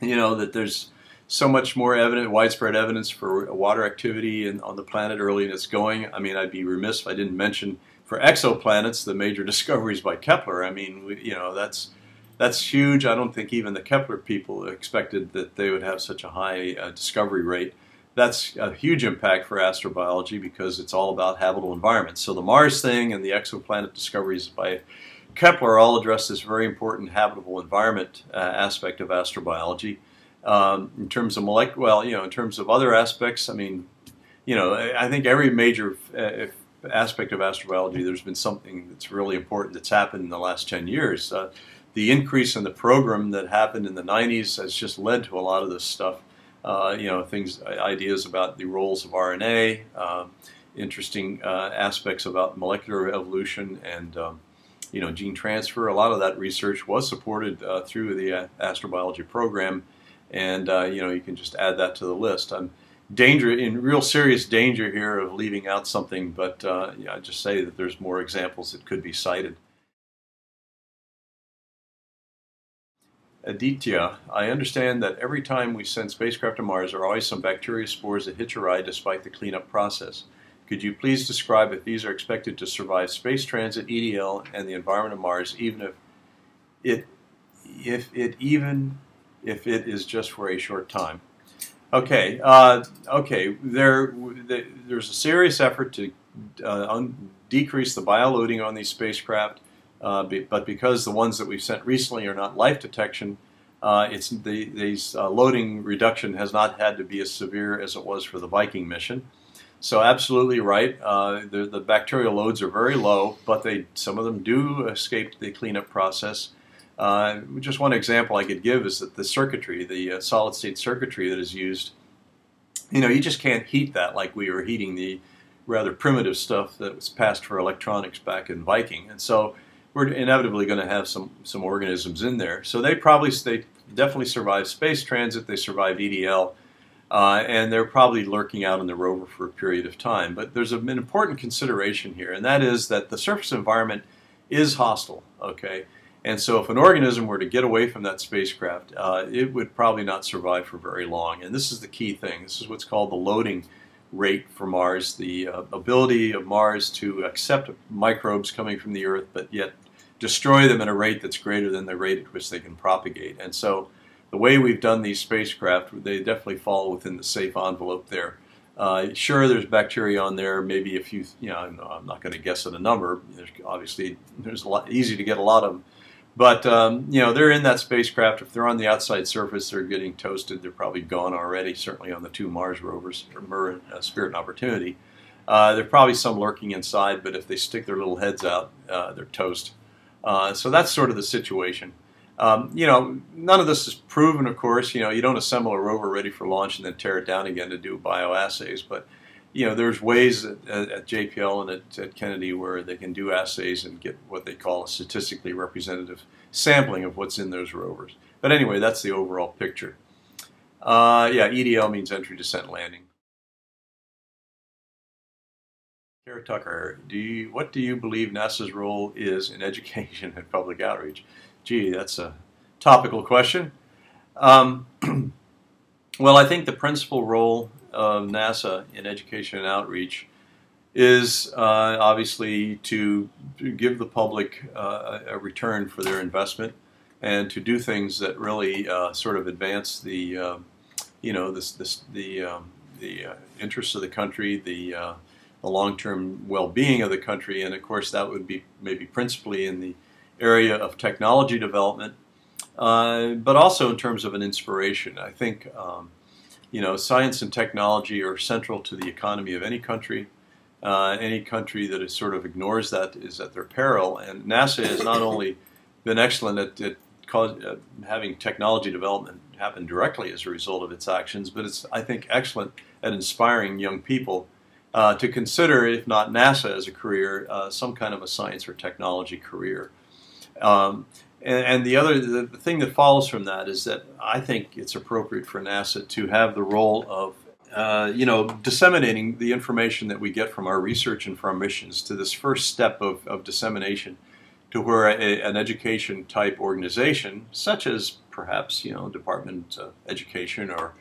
You know, that there's so much more evident, widespread evidence for water activity in, on the planet early in its going. I mean, I'd be remiss if I didn't mention for exoplanets the major discoveries by Kepler. I mean, we, you know, that's that's huge. I don't think even the Kepler people expected that they would have such a high uh, discovery rate. That's a huge impact for astrobiology because it's all about habitable environments. So the Mars thing and the exoplanet discoveries by Kepler all addressed this very important habitable environment uh, aspect of astrobiology. Um, in terms of molecular, well, you know, in terms of other aspects, I mean, you know, I, I think every major f uh, aspect of astrobiology, there's been something that's really important that's happened in the last ten years. Uh, the increase in the program that happened in the nineties has just led to a lot of this stuff. Uh, you know, things, ideas about the roles of R N A, uh, interesting uh, aspects about molecular evolution and um, you know, gene transfer. A lot of that research was supported uh, through the uh, astrobiology program, and uh, you know, you can just add that to the list. I'm danger in real serious danger here of leaving out something, but uh, yeah, I just say that there's more examples that could be cited. Aditya, I understand that every time we send spacecraft to Mars, there are always some bacteria spores that hitch a ride despite the cleanup process. Could you please describe if these are expected to survive space transit, E D L, and the environment of Mars, even if it, if it even if it is just for a short time? Okay, uh, okay. There, there's a serious effort to uh, un decrease the bioloading on these spacecraft, uh, be but because the ones that we've sent recently are not life detection, uh, it's the these uh, loading reduction has not had to be as severe as it was for the Viking mission. So absolutely right. Uh, the, the bacterial loads are very low, but they some of them do escape the cleanup process. Uh, just one example I could give is that the circuitry, the uh, solid-state circuitry that is used, you know, you just can't heat that like we were heating the rather primitive stuff that was passed for electronics back in Viking. And so we're inevitably going to have some some organisms in there. So they probably they definitely survive space transit. They survive E D L. Uh, and they're probably lurking out in the rover for a period of time. But there's an important consideration here, and that is that the surface environment is hostile, okay? And so if an organism were to get away from that spacecraft, uh, it would probably not survive for very long. And this is the key thing. This is what's called the loading rate for Mars, the uh, ability of Mars to accept microbes coming from the Earth, but yet destroy them at a rate that's greater than the rate at which they can propagate. And so the way we've done these spacecraft, they definitely fall within the safe envelope there. Uh, sure, there's bacteria on there, maybe a few, you know, I'm not going to guess at a number. There's obviously, there's a lot, easy to get a lot of them. But, um, you know, they're in that spacecraft. If they're on the outside surface, they're getting toasted. They're probably gone already, certainly on the two Mars rovers, or uh, Spirit and Opportunity. Uh, there's probably some lurking inside, but if they stick their little heads out, uh, they're toast. Uh, so that's sort of the situation. Um, you know, none of this is proven, of course. You know, you don't assemble a rover ready for launch and then tear it down again to do bioassays. But, you know, there's ways at, at J P L and at, at Kennedy where they can do assays and get what they call a statistically representative sampling of what's in those rovers. But anyway, that's the overall picture. Uh, yeah, E D L means entry, descent, landing. Kara Tucker, do you, what do you believe NASA's role is in education and public outreach? Gee, that's a topical question. Um, well, I think the principal role of NASA in education and outreach is uh, obviously to, to give the public uh, a return for their investment, and to do things that really uh, sort of advance the, uh, you know, this, this, the um, the uh, interests of the country, the uh, the long-term well-being of the country, and of course that would be maybe principally in the area of technology development, uh, but also in terms of an inspiration. I think um, you know, science and technology are central to the economy of any country. Uh, any country that is sort of ignores that is at their peril. And NASA has not only been excellent at, at cause, uh, having technology development happen directly as a result of its actions, but it's, I think, excellent at inspiring young people uh, to consider, if not NASA as a career, uh, some kind of a science or technology career. Um, and, and the other, the, the thing that follows from that is that I think it's appropriate for NASA to have the role of, uh, you know, disseminating the information that we get from our research and from missions to this first step of, of dissemination, to where a, an education type organization, such as perhaps, you know, Department of Education or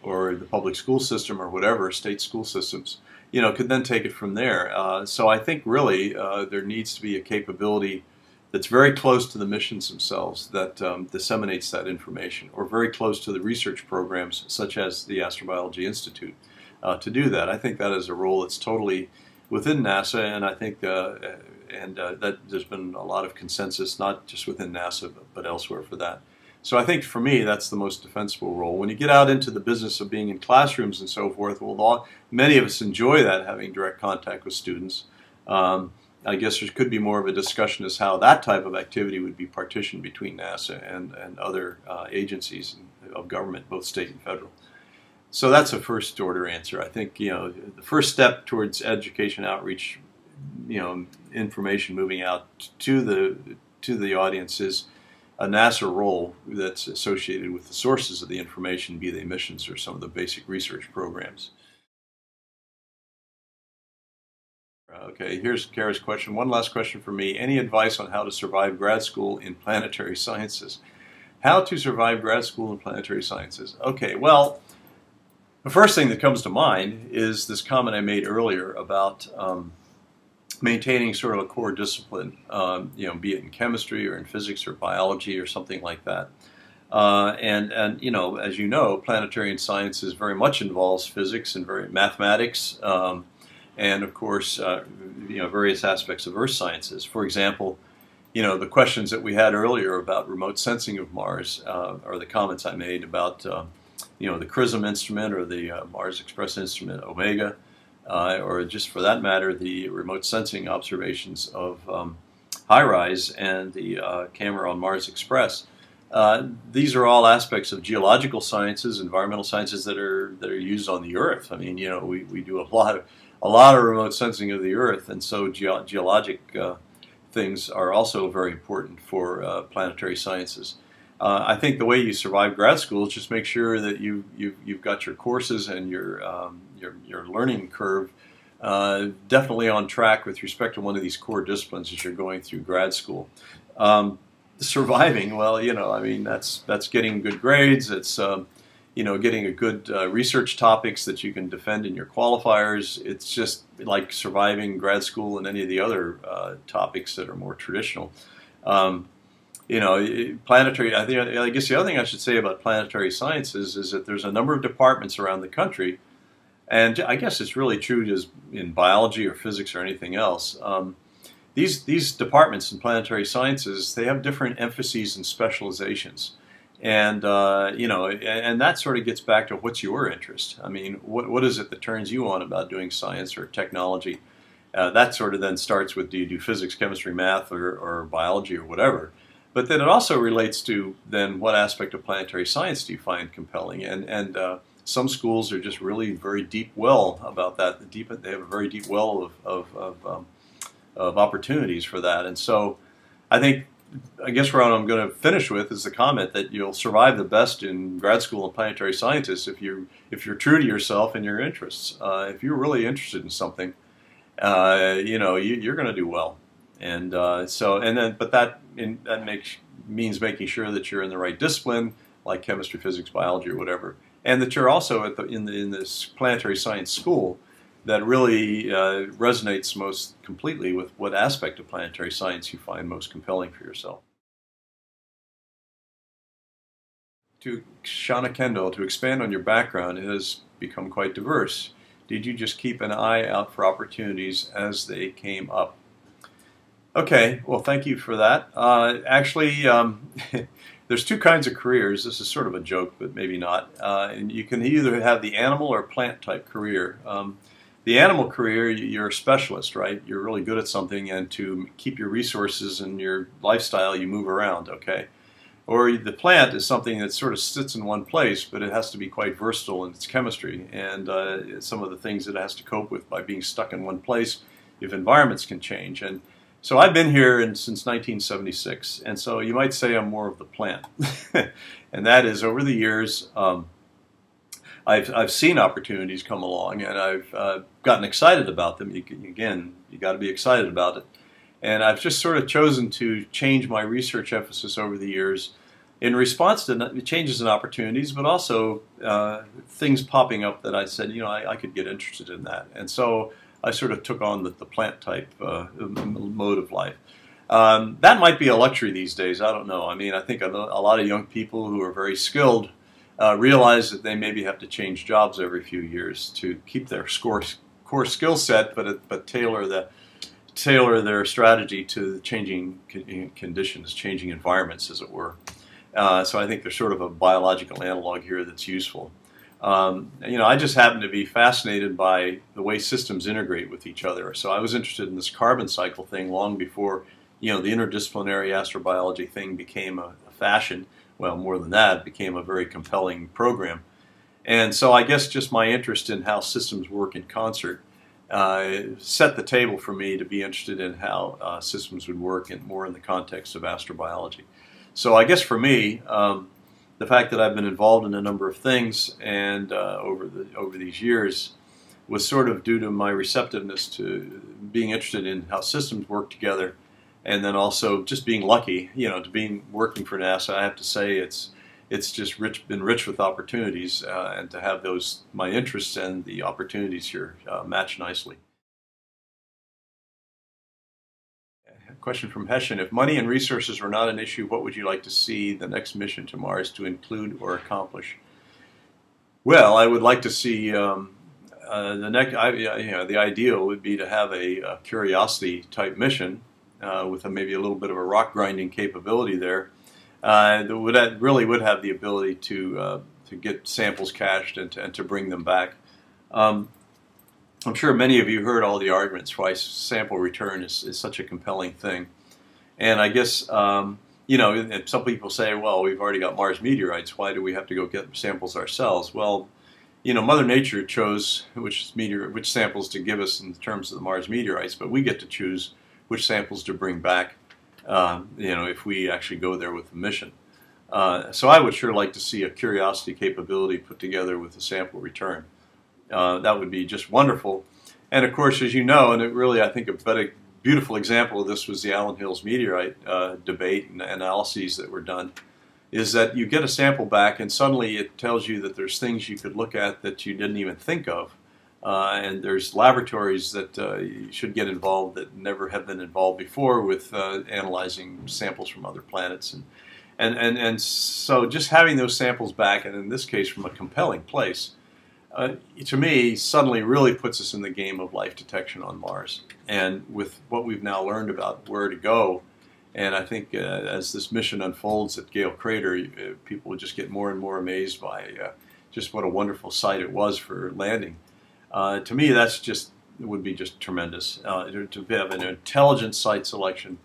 or the public school system or whatever, state school systems, you know, could then take it from there. Uh, so I think really uh, there needs to be a capability that's very close to the missions themselves that um, disseminates that information, or very close to the research programs such as the Astrobiology Institute uh, to do that. I think that is a role that's totally within NASA, and I think uh, and uh, that there's been a lot of consensus, not just within NASA, but, but elsewhere for that. So I think for me, that's the most defensible role. When you get out into the business of being in classrooms and so forth, well, all, many of us enjoy that, having direct contact with students. Um, I guess there could be more of a discussion as how that type of activity would be partitioned between NASA and, and other uh, agencies of government, both state and federal. So that's a first order answer. I think, you know, the first step towards education outreach, you know, information moving out to the to the audience is a NASA role that's associated with the sources of the information, be they missions or some of the basic research programs. Okay, here's Kara's question. One last question for me. Any advice on how to survive grad school in planetary sciences? How to survive grad school in planetary sciences? Okay, well, the first thing that comes to mind is this comment I made earlier about um, maintaining sort of a core discipline, um, you know, be it in chemistry or in physics or biology or something like that. Uh, and, and, you know, as you know, planetary sciences very much involves physics and very mathematics, um, and of course, uh, you know, various aspects of Earth sciences. For example, you know, the questions that we had earlier about remote sensing of Mars, uh, or the comments I made about, uh, you know, the CRISM instrument or the uh, Mars Express instrument, Omega, Uh, or just for that matter, the remote sensing observations of um, HiRISE and the uh, camera on Mars Express. Uh, these are all aspects of geological sciences, environmental sciences that are that are used on the Earth. I mean, you know, we, we do a lot of a lot of remote sensing of the Earth, and so ge geologic uh, things are also very important for uh, planetary sciences. Uh, I think the way you survive grad school is just make sure that you, you, you've got your courses and your, um, your, your learning curve uh, definitely on track with respect to one of these core disciplines as you're going through grad school. Um, surviving, well, you know, I mean, that's, that's getting good grades. It's, um, you know, getting a good uh, research topics that you can defend in your qualifiers. It's just like surviving grad school and any of the other uh, topics that are more traditional. Um, You know, planetary, I, think, I guess the other thing I should say about planetary sciences is that there's a number of departments around the country, and I guess it's really true just in biology or physics or anything else. Um, these, these departments in planetary sciences, they have different emphases and specializations. And, uh, you know, and, and that sort of gets back to what's your interest. I mean, what, what is it that turns you on about doing science or technology? Uh, that sort of then starts with, do you do physics, chemistry, math, or, or biology or whatever? But then it also relates to then what aspect of planetary science do you find compelling? And, and uh, some schools are just really very deep well about that. The deep, they have a very deep well of, of, of, um, of opportunities for that. And so I think, I guess what I'm going to finish with is the comment that you'll survive the best in grad school and planetary scientists if you're, if you're true to yourself and your interests. Uh, if you're really interested in something, uh, you know, you, you're going to do well. And uh, so, and then, but that in, that makes means making sure that you're in the right discipline, like chemistry, physics, biology, or whatever, and that you're also at the in the in this planetary science school that really uh, resonates most completely with what aspect of planetary science you find most compelling for yourself. To Shauna Kendall, to expand on your background, it has become quite diverse. Did you just keep an eye out for opportunities as they came up? Okay, well, thank you for that. Uh, actually, um, there's two kinds of careers. This is sort of a joke, but maybe not. Uh, and you can either have the animal or plant type career. Um, the animal career, you're a specialist, right? You're really good at something, and to keep your resources and your lifestyle, you move around, okay? Or the plant is something that sort of sits in one place, but it has to be quite versatile in its chemistry and uh, some of the things that it has to cope with by being stuck in one place if environments can change. And so I've been here in, since nineteen seventy-six, and so you might say I'm more of the plant. And that is, over the years, um, I've, I've seen opportunities come along, and I've uh, gotten excited about them. You can, again, you got to be excited about it. And I've just sort of chosen to change my research emphasis over the years in response to changes in opportunities, but also uh, things popping up that I said, you know, I, I could get interested in that. And so I sort of took on the, the plant type uh, mode of life. Um, that might be a luxury these days. I don't know. I mean, I think a lot of young people who are very skilled uh, realize that they maybe have to change jobs every few years to keep their score, core skill set, but, but tailor the tailor their strategy to the changing conditions, changing environments, as it were. Uh, so I think there's sort of a biological analog here that's useful. Um, you know, I just happen to be fascinated by the way systems integrate with each other. So I was interested in this carbon cycle thing long before, you know, the interdisciplinary astrobiology thing became a, a fashion. Well, more than that, it became a very compelling program. And so I guess just my interest in how systems work in concert Uh, set the table for me to be interested in how uh, systems would work and more in the context of astrobiology. So I guess for me, um, the fact that I've been involved in a number of things and uh, over the over these years was sort of due to my receptiveness to being interested in how systems work together, and then also just being lucky, you know, to being working for NASA. I have to say it's it's just rich, been rich with opportunities, uh, and to have those, my interests and the opportunities here uh, match nicely. A question from Hessian: if money and resources were not an issue, what would you like to see the next mission to Mars to include or accomplish? Well, I would like to see um, uh, the next. I, you know, the ideal would be to have a, a Curiosity type mission uh, with a, maybe a little bit of a rock grinding capability there. Uh, that would that really would have the ability to uh, to get samples cached and to, and to bring them back. Um, I'm sure many of you heard all the arguments why sample return is, is such a compelling thing. And I guess um, you know, some people say, well, we've already got Mars meteorites. Why do we have to go get samples ourselves? Well, you know, Mother Nature chose which meteor which samples to give us in terms of the Mars meteorites, but we get to choose which samples to bring back. Uh, you know, if we actually go there with the mission. Uh, so I would sure like to see a Curiosity capability put together with a sample return. Uh, that would be just wonderful. And of course, as you know, and it really, I think, a better, beautiful example of this was the Allen Hills meteorite uh, debate and analyses that were done, is that you get a sample back and suddenly it tells you that there's things you could look at that you didn't even think of. Uh, and there's laboratories that uh, should get involved that never have been involved before with uh, analyzing samples from other planets. And, and, and, and so just having those samples back, and in this case from a compelling place, uh, to me suddenly really puts us in the game of life detection on Mars. And with what we've now learned about where to go, and I think uh, as this mission unfolds at Guerrero Crater, uh, people will just get more and more amazed by uh, just what a wonderful site it was for landing. Uh, to me, that's just would be just tremendous uh, to have an intelligent site selection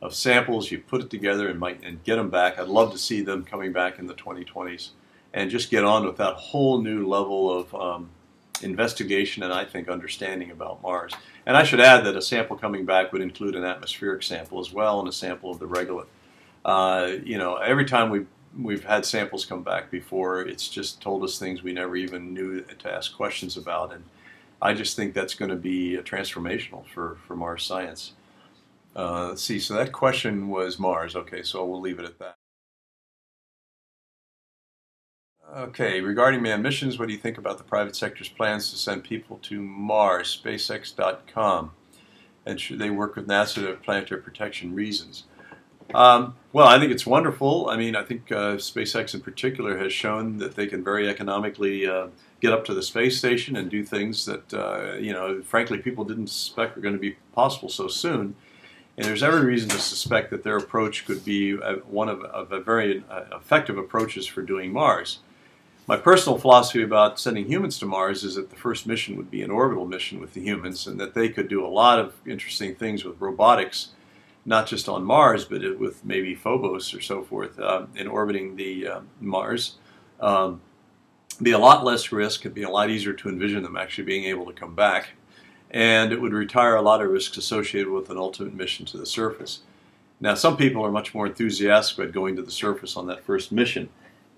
of samples. You put it together and might and get them back. I'd love to see them coming back in the twenty twenties and just get on with that whole new level of um, investigation and I think understanding about Mars. And I should add that a sample coming back would include an atmospheric sample as well and a sample of the regolith. Uh, you know, every time we. We've had samples come back before. It's just told us things we never even knew to ask questions about, and I just think that's going to be transformational for, for Mars science. Uh, let's see, so that question was Mars. Okay, so we'll leave it at that. Okay, regarding manned missions, what do you think about the private sector's plans to send people to Mars? SpaceX dot com. And should they work with NASA to planetary protection reasons? Um, well, I think it's wonderful. I mean, I think uh, SpaceX in particular has shown that they can very economically uh, get up to the space station and do things that, uh, you know, frankly, people didn't suspect were going to be possible so soon. And there's every reason to suspect that their approach could be uh, one of, of a very uh, effective approaches for doing Mars. My personal philosophy about sending humans to Mars is that the first mission would be an orbital mission with the humans, and that they could do a lot of interesting things with robotics, not just on Mars, but it, with maybe Phobos or so forth uh, in orbiting the uh, Mars. Um, be a lot less risk. It'd be a lot easier to envision them actually being able to come back, and it would retire a lot of risks associated with an ultimate mission to the surface. Now, some people are much more enthusiastic about going to the surface on that first mission,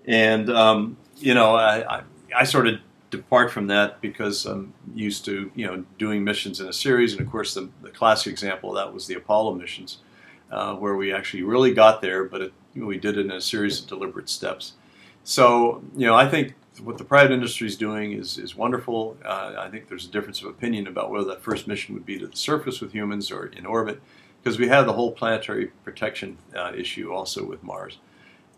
and um, you know, I, I, I sort of depart from that because I'm used to, you know, doing missions in a series, and of course the, the classic example of that was the Apollo missions, uh, where we actually really got there, but it, we did it in a series of deliberate steps. So, you know, I think what the private industry is doing is, is wonderful. Uh, I think there's a difference of opinion about whether that first mission would be to the surface with humans or in orbit, because we have the whole planetary protection uh, issue also with Mars.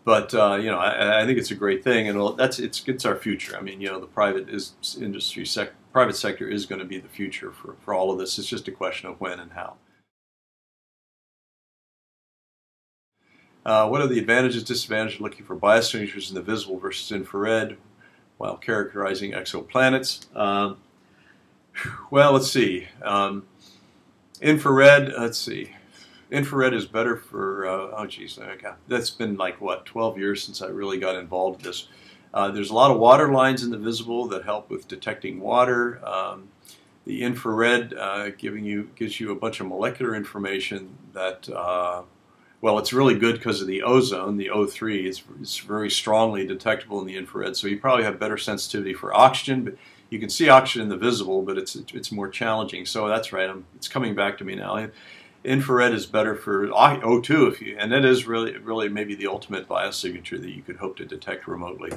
But uh, you know, I, I think it's a great thing, and that's it's it's our future. I mean, you know, the private is industry sec private sector is going to be the future for for all of this. It's just a question of when and how. Uh, what are the advantages, disadvantages of looking for biosignatures in the visible versus infrared while characterizing exoplanets? Um, well, let's see. Um, infrared. Let's see. Infrared is better for, uh, oh geez, that's been like, what, twelve years since I really got involved in this. Uh, there's a lot of water lines in the visible that help with detecting water. Um, the infrared uh, giving you, gives you a bunch of molecular information that, uh, well, it's really good because of the ozone, the O three, is, it's very strongly detectable in the infrared. So you probably have better sensitivity for oxygen, but you can see oxygen in the visible, but it's, it's more challenging. So that's right, I'm, it's coming back to me now. I, Infrared is better for O two, if you, and it is really, really maybe the ultimate biosignature that you could hope to detect remotely.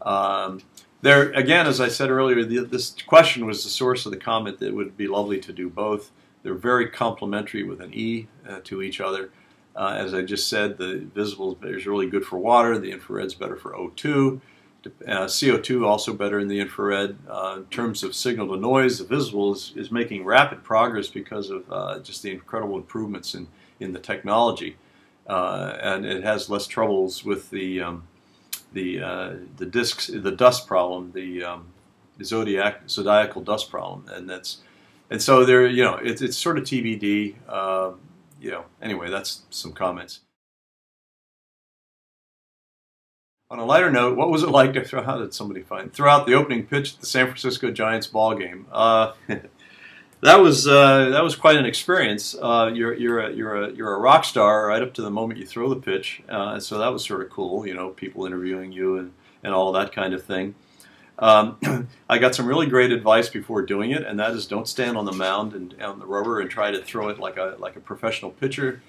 Um, there, again, as I said earlier, the, this question was the source of the comment that it would be lovely to do both. They're very complementary with an E uh, to each other. Uh, as I just said, the visible is really good for water. The infrared's better for O two. Uh, C O two also better in the infrared. Uh, in terms of signal to noise, the visible is, is making rapid progress because of uh, just the incredible improvements in, in the technology. Uh, and it has less troubles with the um, the uh, the discs, the dust problem, the, um, the zodiac zodiacal dust problem, and that's and so there. You know, it's it's sort of T B D. Uh, you know, anyway, that's some comments. On a lighter note, what was it like to throw, how did somebody find, throw out the opening pitch at the San Francisco Giants ball game? Uh, that was uh, that was quite an experience. Uh, you're you're a, you're a you're a rock star right up to the moment you throw the pitch. Uh, so that was sort of cool, you know, people interviewing you and and all that kind of thing. Um, I got some really great advice before doing it, and that is don't stand on the mound and on the rubber and try to throw it like a like a professional pitcher.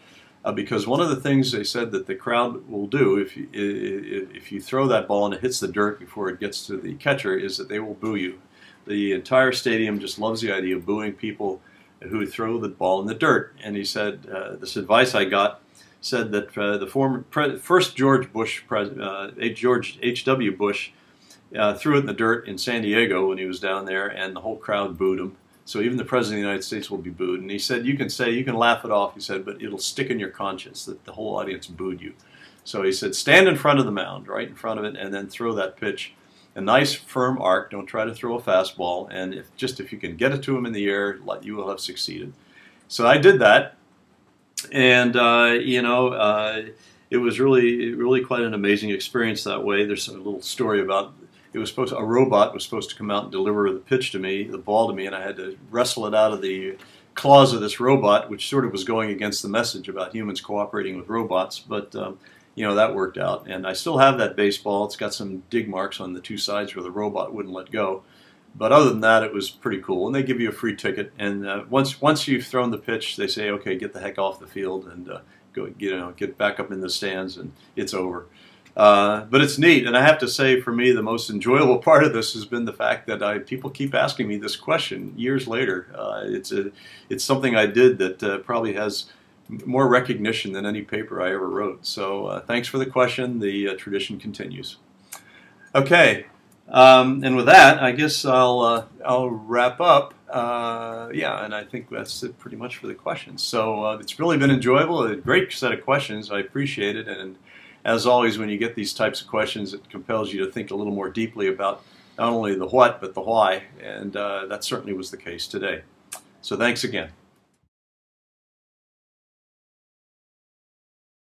Uh, because one of the things they said that the crowd will do if you, if, if you throw that ball and it hits the dirt before it gets to the catcher is that they will boo you. The entire stadium just loves the idea of booing people who throw the ball in the dirt. And he said, uh, this advice I got said that uh, the former pre first George Bush, uh, George H W Bush, uh, threw it in the dirt in San Diego when he was down there, and the whole crowd booed him. So even the President of the United States will be booed. And he said, you can say, you can laugh it off, he said, but it'll stick in your conscience that the whole audience booed you. So he said, stand in front of the mound, right in front of it, and then throw that pitch. A nice, firm arc. Don't try to throw a fastball. And if just if you can get it to him in the air, you will have succeeded. So I did that. And, uh, you know, uh, it was really, really quite an amazing experience that way. There's a little story about It was supposed to, a robot was supposed to come out and deliver the pitch to me, the ball to me, and I had to wrestle it out of the claws of this robot, which sort of was going against the message about humans cooperating with robots. But, um, you know, that worked out. And I still have that baseball. It's got some dig marks on the two sides where the robot wouldn't let go. But other than that, it was pretty cool. And they give you a free ticket. And uh, once once you've thrown the pitch, they say, okay, get the heck off the field and uh, go, you know, get back up in the stands, and it's over. Uh, but it's neat, and I have to say, for me, the most enjoyable part of this has been the fact that I, people keep asking me this question years later. Uh, it's a, it's something I did that uh, probably has more recognition than any paper I ever wrote. So uh, thanks for the question. The uh, tradition continues. Okay, um, and with that, I guess I'll uh, I'll wrap up. Uh, yeah, and I think that's it pretty much for the questions. So uh, it's really been enjoyable. A great set of questions. I appreciate it. And as always, when you get these types of questions, it compels you to think a little more deeply about not only the what, but the why, and uh, that certainly was the case today. So thanks again.